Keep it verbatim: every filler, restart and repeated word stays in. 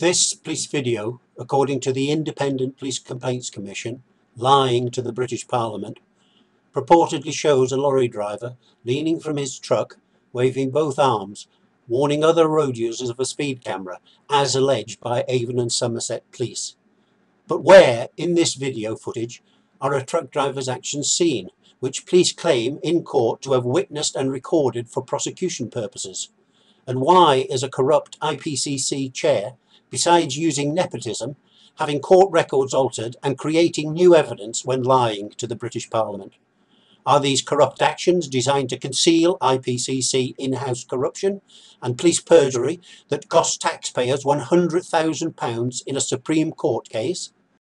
This police video, according to the Independent Police Complaints Commission, lying to the British Parliament, purportedly shows a lorry driver leaning from his truck, waving both arms, warning other road users of a speed camera, as alleged by Avon and Somerset Police. But where, in this video footage, are a truck driver's actions seen, which police claim in court to have witnessed and recorded for prosecution purposes? And why is a corrupt I P C C chair, besides using nepotism, having court records altered and creating new evidence when lying to the British Parliament? Are these corrupt actions designed to conceal I P C C in-house corruption and police perjury that cost taxpayers one hundred thousand pounds in a Supreme Court case,